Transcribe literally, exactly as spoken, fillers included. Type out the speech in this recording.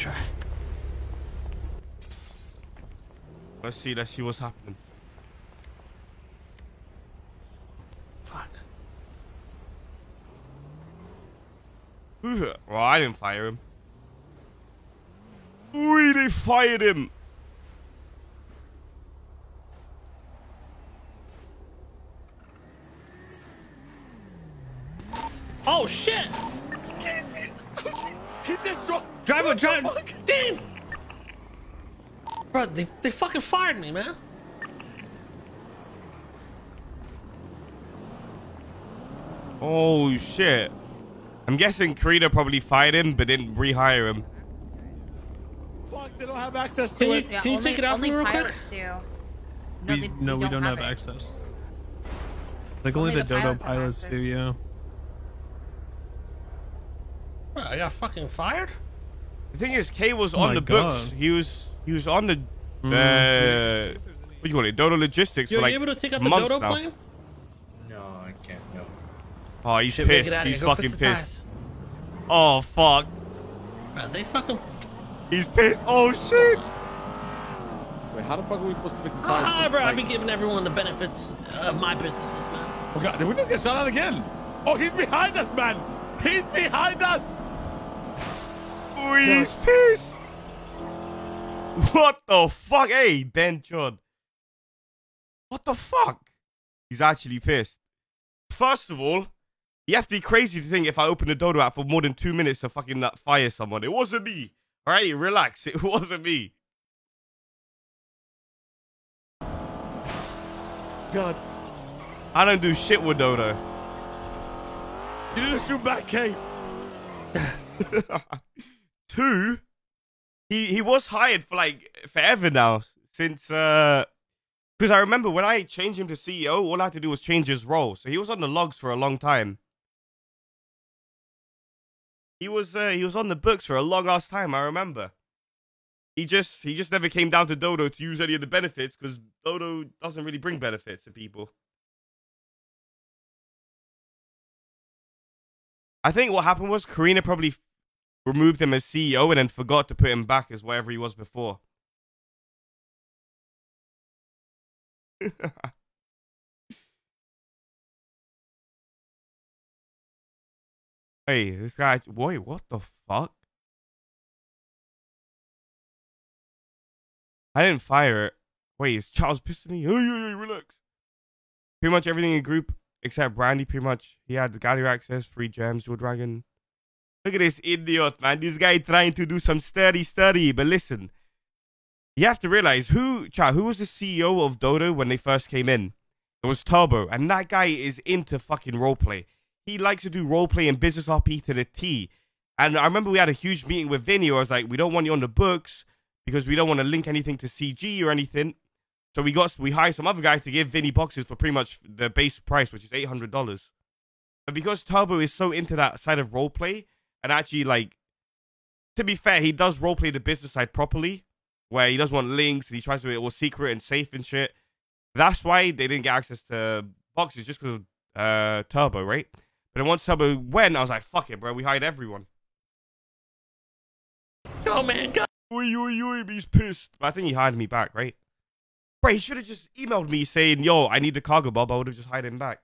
try. Let's see, let's see what's happening. Fuck. Well, I didn't fire him. We they fired him. Oh shit! Driver, driver, damn! Bro, they they fucking fired me, man. Oh shit! I'm guessing Krita probably fired him, but didn't rehire him. Fuck! They don't have access to it. Can you, yeah, can you only, take it out for me real quick? Do. No, we, they, no, we don't, don't have, have access. Like only, only the, the Dodo pilots, pilots do, yeah. What, I got fucking fired? The thing is, K was oh on the God. books. He was he was on the mm. uh, what do you call it? Dodo Logistics. Yo, for like you able to take out the Dodo now. plane? No, I can't. No. Oh, he's Shit, pissed. He's fucking pissed. Oh fuck. Bro, they fucking. He's pissed. Oh shit. Wait, how the fuck are we supposed to fix the tires? Ah, bro, I've been giving everyone the benefits of my businesses, man. Oh God, did we just get shot out again? Oh, he's behind us, man. He's behind us! He's pissed! What the fuck? Hey, Ben Chod. What the fuck? He's actually pissed. First of all, you have to be crazy to think if I open the Dodo app for more than two minutes to fucking fire someone. It wasn't me. Alright, relax. It wasn't me. God. I don't do shit with Dodo. You didn't shoot back, Kate. Two, he he was hired for like forever now. Since uh, because I remember when I changed him to C E O, all I had to do was change his role. So he was on the logs for a long time. He was uh, he was on the books for a long ass time. I remember. He just he just never came down to Dodo to use any of the benefits because Dodo doesn't really bring benefits to people. I think what happened was Karina probably removed him as C E O and then forgot to put him back as whatever he was before. Hey, this guy. Wait, what the fuck? I didn't fire it. Wait, is Charles Pistony? Hey, hey, hey, relax. Pretty much everything in group. Except Randy, pretty much. He had the gallery access, free gems, your dragon. Look at this idiot, man. This guy trying to do some sturdy, sturdy. But listen, you have to realize who, chat, who was the C E O of Dodo when they first came in? It was Turbo. And that guy is into fucking roleplay. He likes to do roleplay and business R P to the T. And I remember we had a huge meeting with Vinny. I was like, we don't want you on the books because we don't want to link anything to C G or anything. So we got we hired some other guy to give Vinny boxes for pretty much the base price, which is eight hundred dollars. But because Turbo is so into that side of roleplay, and actually like, to be fair, he does roleplay the business side properly, where he doesn't want links and he tries to be all secret and safe and shit. That's why they didn't get access to boxes just because of uh, Turbo, right? But then once Turbo went, I was like, fuck it, bro, we hired everyone. Oh man, God, oi, oi, oi, he's pissed. But I think he hired me back, right? Bro, he should have just emailed me saying, yo, I need the cargo, Bob. I would have just hired him back.